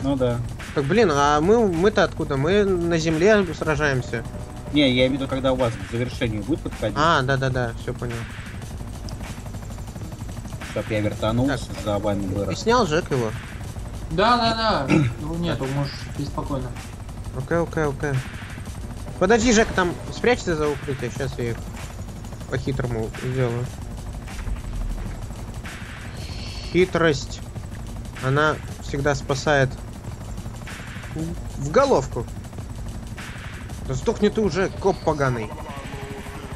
Ну да. Так блин, а мы-то откуда? Мы на земле сражаемся. Не, я имею в виду, когда у вас к завершению будет подходить. А, да, все понял. Чтоб я вертанулся, так. За вами вырос. Ты снял, Жек, его? Да. Ну нет, можешь беспокойно. Окей. Подожди, Жек, там спрячься за укрытие, сейчас я их по-хитрому сделаю. Хитрость. Она всегда спасает. В головку. Да сдохни ты уже, коп поганый.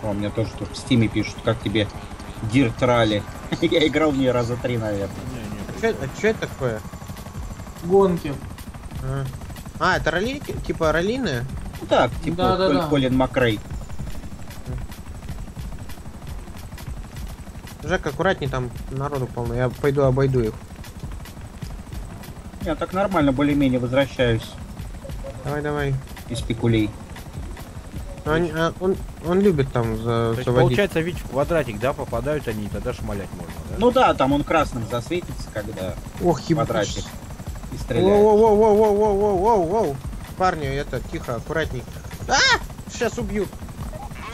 О, мне тоже тут в стиме пишут, как тебе Dirt Rally. Я играл в нее раза 3, наверное. А чё это такое? Гонки. А, это раллики? Типа раллины? Ну так, типа Колин Макрей. Жек, аккуратней, там народу полно. Я пойду обойду их. Я так нормально, более-менее возвращаюсь. Давай. Из пикулей. Он любит там заводить. Получается, видишь, в квадратик, да, попадают они, и тогда шмалять можно. Да? Ну да, там он красным засветится, когда квадратик. И стреляет. Воу. Парни, это, тихо, аккуратней. Сейчас убьют.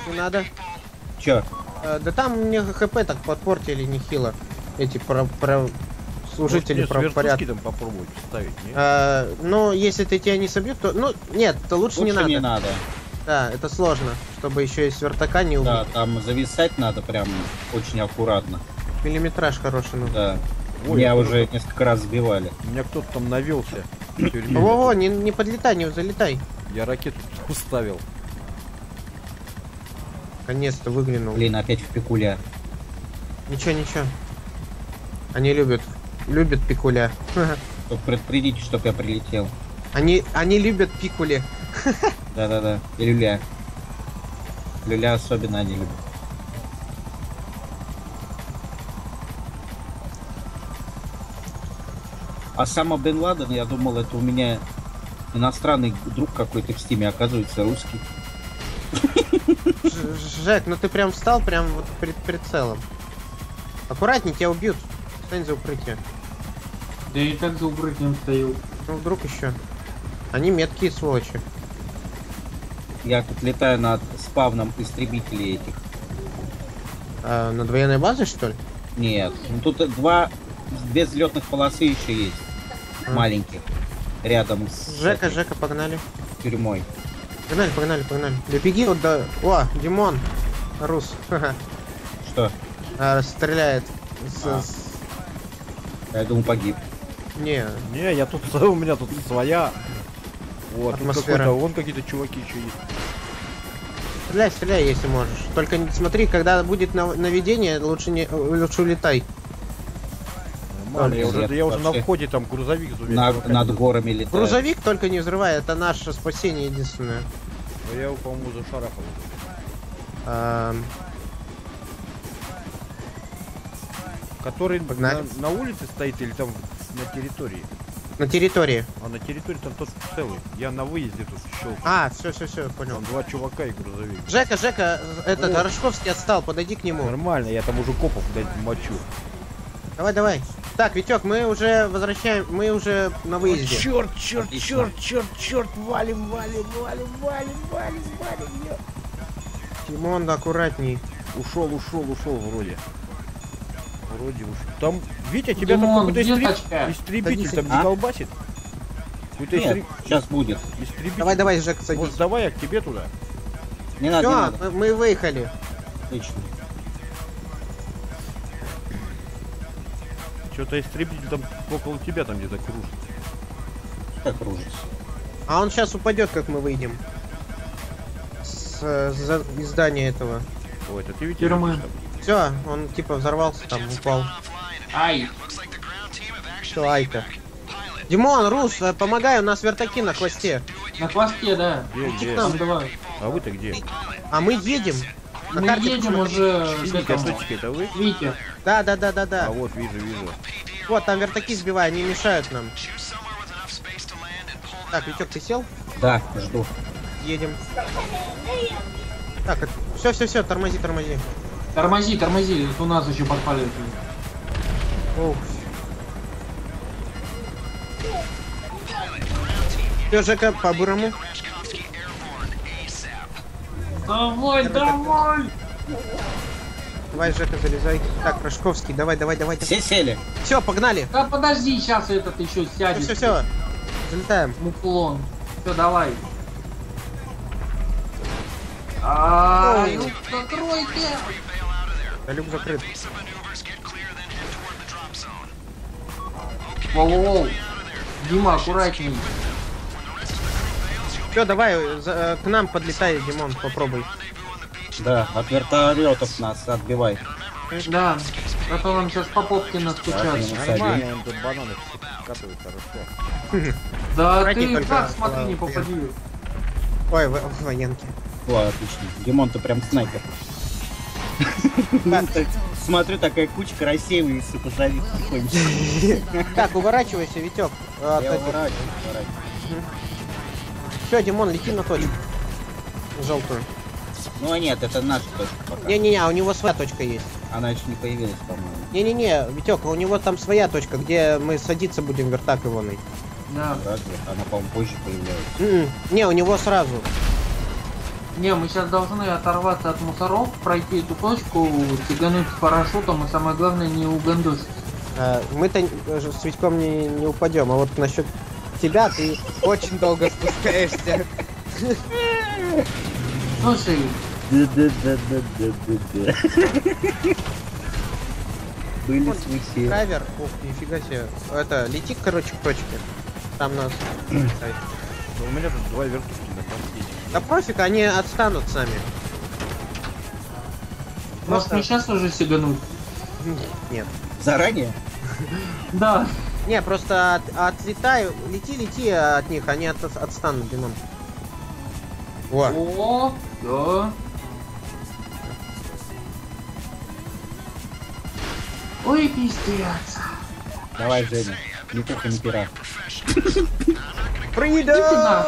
Не надо. Чё? Да там мне хп так подпортили нехило. Эти служители правопорядка. Там попробовать вставить, нет? Ну, если ты тебя не собьют, то... Ну, нет, то лучше не надо. Да, это сложно, чтобы еще и с вертака не убить. Да, там зависать надо прям очень аккуратно. Миллиметраж хороший, ну. Да. Меня уже несколько раз сбивали. У меня кто-то там навелся. Во-во, не подлетай, не залетай. Я ракету уставил. Наконец-то выглянул. Блин, опять в пикуля. Ничего. Они любят пикуля. Предупредите, чтоб я прилетел. Они любят пикули. Да. И люля. Люля особенно они любят. А сама Бен Ладен, я думал, это у меня иностранный друг какой-то в стиме, оказывается, русский. Жек, ну ты прям встал прям вот перед прицелом. Аккуратней, тебя убьют. Стань за укрытие. Да и так за укрытием стоял. Ну вдруг еще. Они меткие сволочи. Я тут летаю над спавном истребителей этих. Над военной базой, что ли? Нет. Ну, тут две взлетных полосы еще есть. Маленьких. Рядом с... Жека, погнали. Тюрьмой. Погнали. Да беги вот до... О, Димон. Рус. Что? Стреляет. Я думал, погиб. Не, я тут... У меня тут своя... Вот, атмосфера. Вон какие-то чуваки еще есть. Стреляй, если можешь. Только смотри, когда будет наведение, лучше улетай. Мам, я уже на входе там грузовик взрываю. Над горами летает. Грузовик только не взрывай, это наше спасение единственное. Я его, по-моему, зашарахал. Который на улице стоит или там на территории? На территории. А на территории там тот целый. Я на выезде тут щелкнул. Все, понял. Там два чувака и грузовик. Жека, этот Рожковский отстал, подойди к нему. Нормально, я там уже копов мочу. Давай. Так, Витек, мы уже возвращаем, мы уже на выезде. О, черт, валим. Тимон, аккуратней. Ушел вроде. Там, Витя, тебя Димон, там какой-то истребитель там не колбасит? Нет, сейчас будет. Истребитель. Давай, Жек, садись. Вот, давай я к тебе туда. Не надо. Всё, мы выехали. Отлично. Что-то истребитель там около тебя там где-то кружится. Как кружится? А он сейчас упадет, как мы выйдем. Из здания этого. Ой, это ты, Витя, Все, он типа взорвался, там упал. Ай. Что, Айка? Димон, Рус, помогай, у нас вертаки на хвосте. На хвосте, да. Где? Там, давай. А вы-то где? А мы едем. Мы едем уже. Это вы? Витя. Да. А вот вижу. Вот там вертаки сбивай, они мешают нам. Так, Витек, ты сел? Да, жду. Едем. Так, все, тормози. Тормози, у нас еще подпалили. Оу. Ёжика по-бурому. Давай, давай! Давай, Жека, залезай. Так, Рожковский, давай, давай, давай. Все сели. Все, погнали. Да подожди, сейчас этот еще сядет. Все, все, залетаем. Муклон. Все, давай. Люк, закройте. Да, люк закрыт. Воу, Дима, аккуратней. Все, давай, к нам подлетай, Димон, попробуй. Да, от вертолетов нас отбивай. Да, а то вам сейчас по попке настучат. Да, ты как, смотри, не попади. Ой, военки. Ладно, отлично. Димон, ты прям снайпер. Смотрю, такая кучка рассеивается, позови. Так, уворачивайся, Витек. Все, Димон, лети на точку. Желтую. Ну нет, это наша точка пока. Не-не-не, у него своя точка есть. Она еще не появилась, по-моему. Не-не-не, Витек, у него там своя точка, где мы садиться будем вертак ивоной. Да. Она, по-моему, позже появляется. Не, у него сразу. Не, мы сейчас должны оторваться от мусоров, пройти эту точку, тягануть парашютом и самое главное не угандосить. Мы-то с Витьком не упадем, а вот насчет тебя ты очень долго спускаешься. Слушай. Были случаи. Кавер, ух, нифига себе. Это, лети, короче, к точке. Там нас. У меня тут два вертушки на конце. Да пофиг, они отстанут сами. Может, не сейчас уже сигануть? Нет. Заранее? Да. Не, просто отлетай, лети от них, они отстанут, Димон. О, да. Ой, пиздец. Давай, Женя, не только не пера. Придам!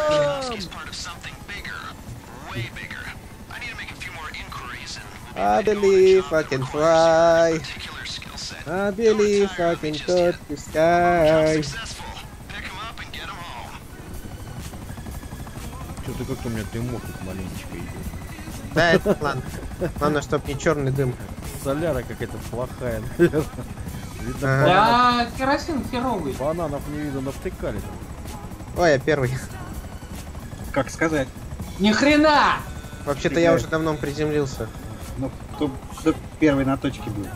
I believe I can fly. I believe I can touch the sky. Что-то как-то у меня дымок тут маленечко идет. Да, это план. Главное, чтоб не черный дым. Соляра какая-то плохая, наверное. Да, керосин херовый. Бананов не видно, навтыкали. Ой, я первый. Как сказать? Ни хрена! Вообще-то я уже давно приземлился. Ну, кто первый на точке был?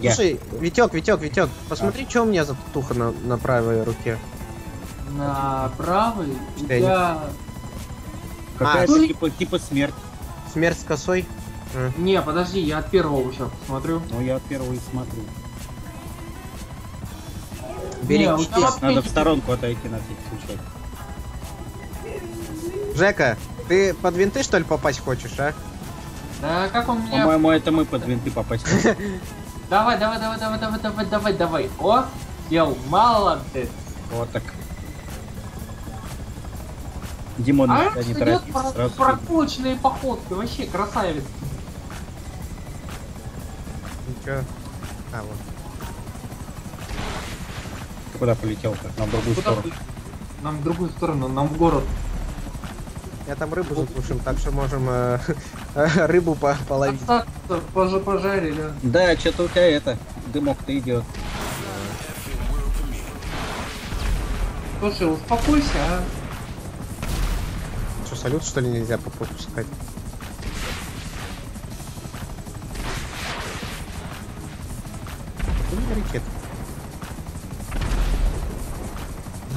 Слушай, Витек, посмотри, что у меня за татуха на правой руке. На правой? Я... Какая-то типа смерть. Смерть с косой? Не, подожди, я от первого сейчас посмотрю. Ну, я от первого и смотрю. Берегись, надо в сторонку отойти на всякий случай. Жека, ты под винты, что ли, попасть хочешь, а? Да, как он меня... По-моему, это мы под винты попасть хотим. Давай. О, ел, молодец. Вот так. Димон, не торопись. Проколочные походки, вообще красавец. Ничего. А, вот. Ты куда полетел-то? Нам в другую сторону. Нам в другую сторону, нам в город. Я там рыбу заглушил, так что можем рыбу половить. Пожарили. Да, что-то у тебя это, дымок-то идет. Слушай, успокойся, а. Что, салют, что ли, нельзя попускать? Где у меня ракета?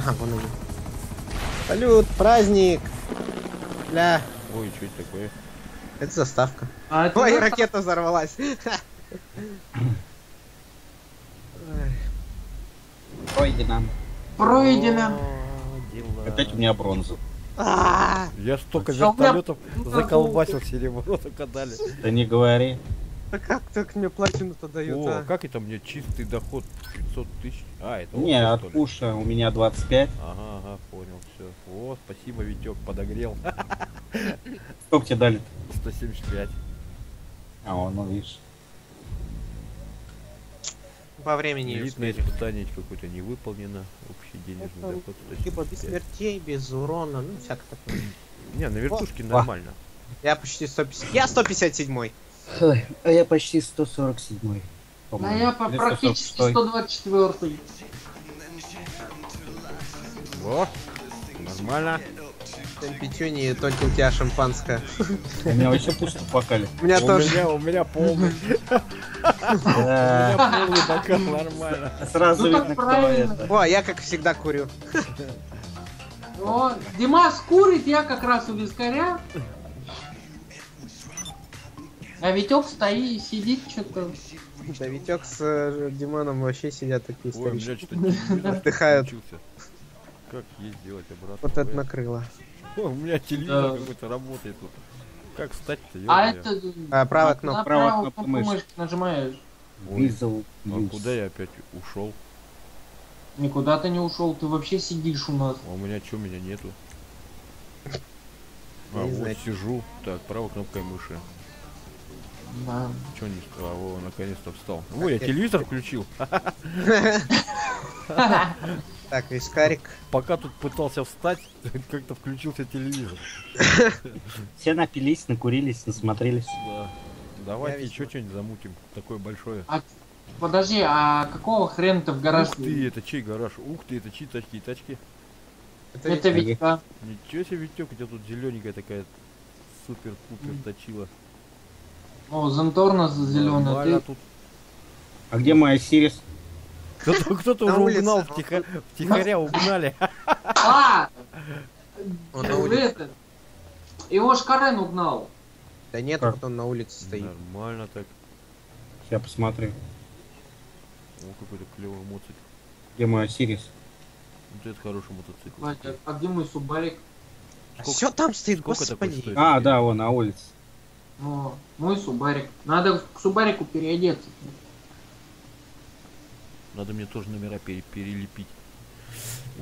А, вон он. Салют, праздник! Ля. Ой, что это такое? Это заставка. А это... Ой, ракета взорвалась. Пройдено. Пройдено. Опять у меня бронза. Я столько вертолетов заколбасил, серебро только дали. Да не говори. Да как так мне платину-то дают? О, как это мне чистый доход 500 тысяч? А, это не, от пуша у меня 25. Ага, понял, все. О, спасибо, Витек, подогрел. Сколько тебе дали? 175. А, он, ну видишь. по времени. Элитное испытание какое-то не выполнено. Общий денежный доход. Типа без смертей, без урона, ну всякое такое. Не, на вертушке нормально. Я почти 150. Я 157-й. А я почти 147-й. А я практически 124-й. Во! Нормально. Пятюни, только у тебя шампанское. У меня вообще пусто в бокале. У меня тоже. У меня полный. Бокал нормально. Сразу видно, кто это. О, я как всегда курю. Димас курит, я как раз у вискаря. А Витек стоит, сидит что-то. Да, Витек с Диманом вообще сидят такие старички. Отдыхают. Как есть делать обратно? Вот это накрыло. О, у меня телевизор какой-то работает тут. Как встать-то? Это... Правая кнопка мыши. Нажимаешь. Ой, а куда я опять ушел? Никуда ты не ушел, ты вообще сидишь у нас. А у меня что, меня нету? А вот знаю. Сижу. Так, правой кнопкой мыши. Да. Чё не встал? О, наконец-то встал. Ой, я телевизор включил. Так, вискарик. Пока тут пытался встать, как-то включился телевизор. Все напились, накурились, насмотрелись. Да. Давайте еще что-нибудь замутим. Такое большое. Подожди, а какого хрена-то в гараже? Ух ты, это чей гараж? Ух ты, это чьи тачки и тачки? Это Витька. Ничего себе, Витек, у тебя тут зелененькая такая супер-пупер точила. О, Занторна зеленая. А где моя Сирис? Кто-то уже угнал, втихаря угнали. А! Его Шкарен угнал. Да нет, вот он на улице стоит. Нормально так. Сейчас посмотри. О, какой-то клевый моцик. Где моя Сирис? Вот это хороший мотоцикл. А где мой Субарик? Все там стоит, господи. А, да, он на улице. О, мой Субарик. Надо к Субарику переодеться. Надо мне тоже номера перелепить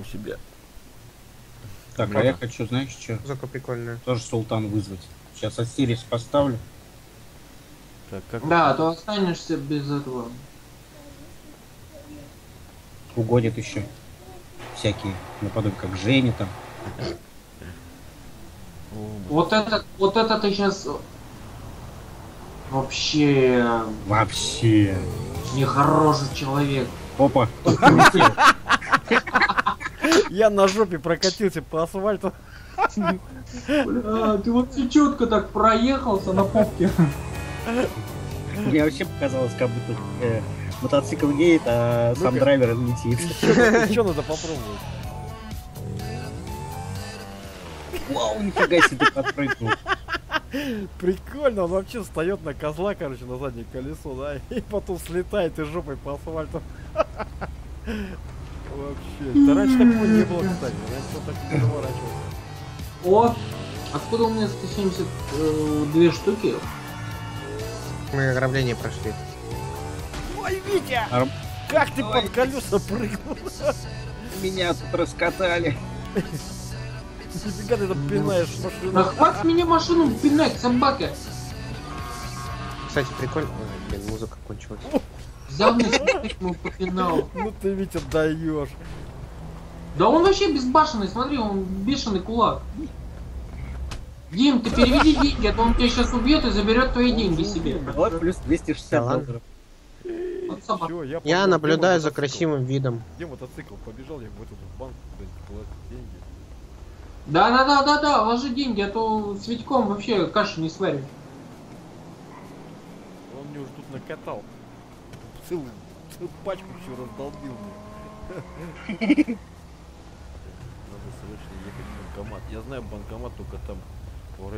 у себя. Так, а я хочу, знаешь, что? Зато прикольно. Тоже Султан вызвать. Сейчас Осирис поставлю. Так, как... Да, а то останешься без этого. Угодят еще всякие, наподобие как Женя там. Вот это ты сейчас... Вообще. Нехороший человек. Опа. Я на жопе прокатился по асфальту. Бля, ты вообще четко так проехался на попке. Мне вообще показалось, как будто мотоцикл геет, а сам драйвер летит. Что надо попробовать? Вау, нифига себе, ты подпрыгнул. Прикольно, он вообще встает на козла, короче, на заднее колесо, да, и потом слетает и жопой по асфальту. Вообще, да раньше такого не было, кстати, раньше он так не заворачивался. О, откуда у меня 172 штуки? Мы ограбление прошли. Ой, Витя, как ты под колеса прыгнул? Меня тут раскатали. Нифига ты там пинаешь машину. Да хватит меня машину пинать, собака. Кстати, прикольно. Ой, блин, музыка кончилась. Взял мне спик, мой попинал. Ну ты, Витя, даешь. Да он вообще безбашенный, смотри, он бешеный кулак. Дим, ты переведи деньги, а то он тебя сейчас убьет и заберет твои деньги себе. Давай плюс 260 долларов. Я наблюдаю за красивым видом. Где мотоцикл? Побежал я в этот банк, куда-нибудь деньги. Да, ложи деньги, а то с Витьком вообще кашу не сварим. Он мне уже тут накатал. Целую пачку еще раздолбил мне. Надо срочно ехать в банкомат. Я знаю банкомат только там.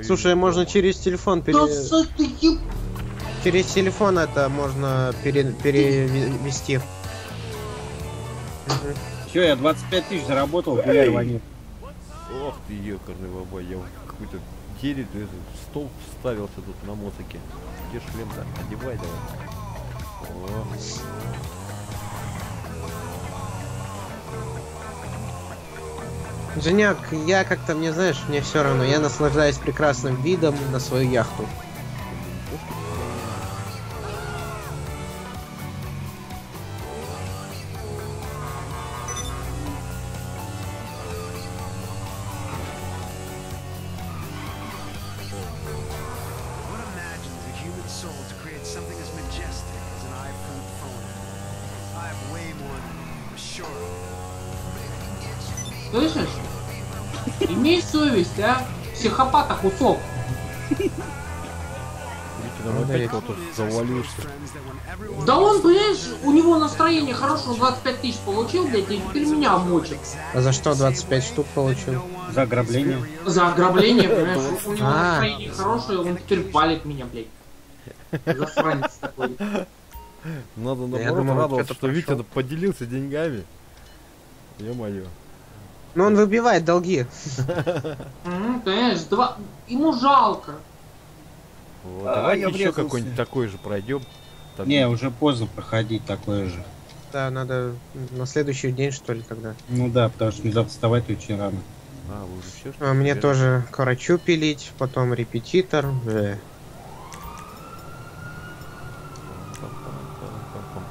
Слушай, можно через телефон Через телефон это можно перевести. Все, я 25 тысяч заработал, гуляй, Ванит. Ох ты, ёкарный бабай, я какой-то дерево, столб вставился тут на мотоке. Где шлем-то? Одевай давай. О. Женяк, я как-то, мне знаешь, мне все равно, я наслаждаюсь прекрасным видом на свою яхту. soul to create something as majestic as an iPhone phone. I have way more than you, for sure. Слышишь? Имей совесть, а? Психопата кусок. Да он, блядь, у него настроение хорошее, он 25 тысяч получил, блядь, и теперь меня мочит. А за что 25 штук получил? За ограбление. За ограбление, понимаешь, у него настроение хорошее, он теперь палит меня, блядь. Засранец такой. Надо наоборот радоваться, что Виктор поделился деньгами. Ё-моё. Но он выбивает долги. Конечно, два. Ему жалко. Вот, давай еще какой-нибудь такой же пройдем. Не, уже поздно проходить такое же. Да, надо на следующий день, что ли, тогда. Ну да, потому что надо вставать очень рано. А мне тоже к врачу пилить, потом репетитор.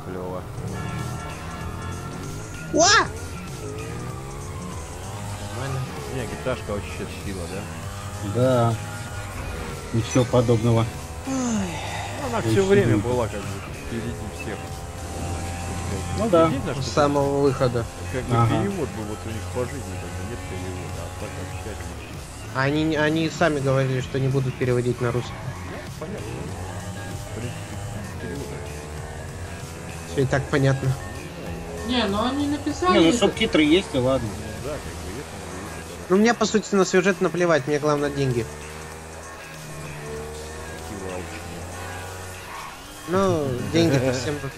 Клево. Уа! Не, гиташка вообще сила, да? Да. Ничего подобного. Ой, она все время была как бы впереди всех. Ну да, с самого выхода. Как бы перевод был, вот у них по жизни даже нет перевода, а так общать. Они сами говорили, что не будут переводить на русский. Понятно. В принципе, перевода. Все и так понятно. Не, ну они написали. Не, ну субтитры есть, и ладно. Да, как бы есть, но... Ну, у меня по сути на сюжет наплевать, мне главное деньги. Ну, деньги совсем просто.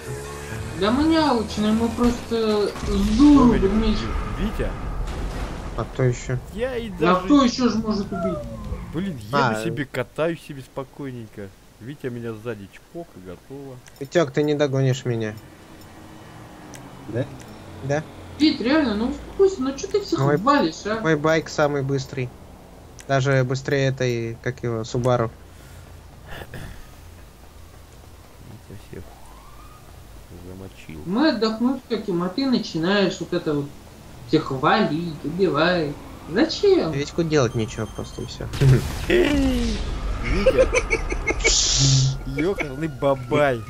Да мы не алчные, мы просто зуру вместе. Витя? А кто еще? Я и даже... А кто еще же может убить? Блин, еду себе, катаюсь себе спокойненько. Витя меня сзади чпок и готово. Витяк, ты не догонишь меня. Да? Да. Вит, реально, ну успокойся, ну что ты всех валишь, а? Мой байк самый быстрый. Даже быстрее этой, как его, Субару. Замочил. Мы отдохнуть хотим, а ты начинаешь вот это вот всех валить, убивать. Зачем? Витьку делать нечего, просто и все. Ёкарный бабай.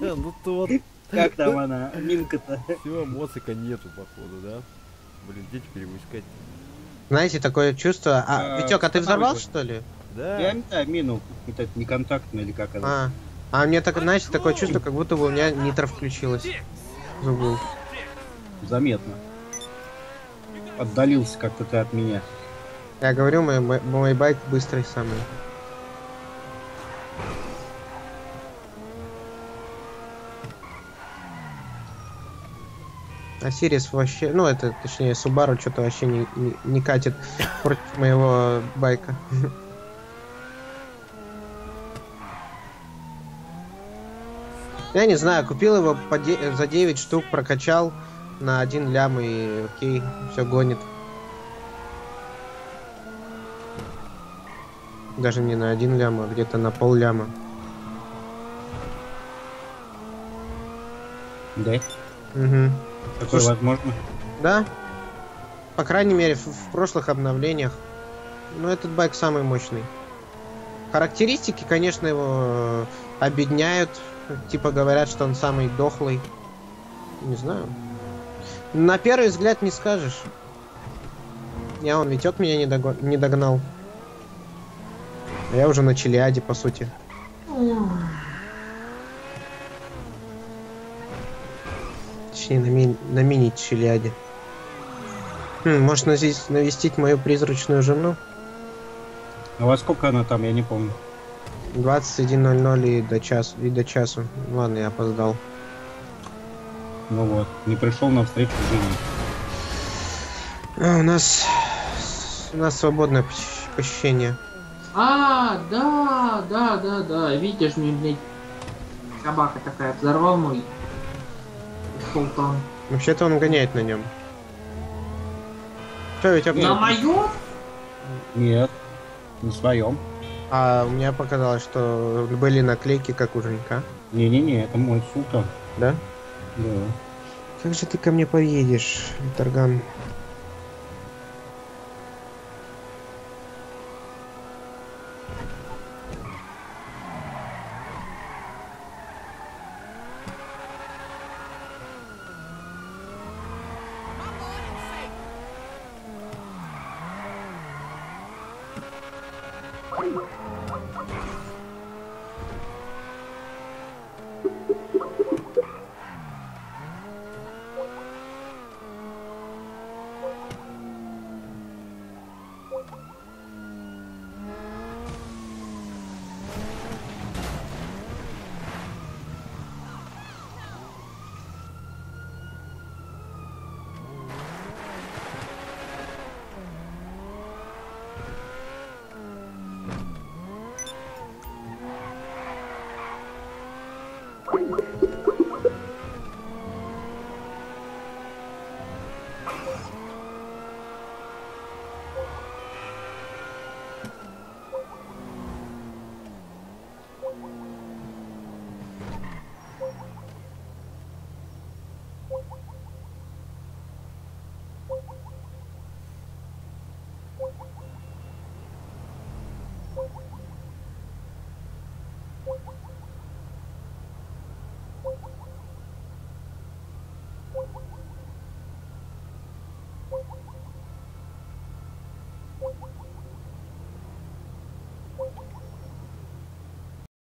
Ну тот. Как там она, Минка-то? Все, моцика нету, походу, да? Блин, где теперь его искать? Знаете, такое чувство... А, Витёк, а ты взорвал, что ли? Да. Я мину, это неконтактная или как она. А у меня так, знаете, такое чувство, как будто бы у меня нитро включилось. Забыл. Заметно. Отдалился как-то ты от меня. Я говорю, мой байк быстрый самый. А Сирис вообще, ну это, точнее, Субару что-то вообще не катит против моего байка. Я не знаю, купил его за 9 штук, прокачал на 1 лям и окей, все гонит. Даже не на 1 лям, а где-то на пол ляма. Да? Угу. Такое возможно? Да. По крайней мере, в прошлых обновлениях. Но этот байк самый мощный. Характеристики, конечно, его обедняют. Типа говорят, что он самый дохлый. Не знаю. На первый взгляд не скажешь. Я он Витёк меня не догнал. Я уже на Челиаде, по сути. Точнее, на мини-Челиаде. Может, навестить мою призрачную жену? А во сколько она там, я не помню. 21:00 и до часу. Ладно, я опоздал. Ну вот, не пришел на встречу с Женей. А, у нас свободное посещение. А, да. Видишь, мне, блядь, собака такая взорвал мой султан. Вообще-то он гоняет на нем. Что, ведь на моем? Нет, на своем. А у меня показалось, что были наклейки, как у Женька. Не-не-не, это мой султан. Да? Да. Как же ты ко мне поедешь, Тарган?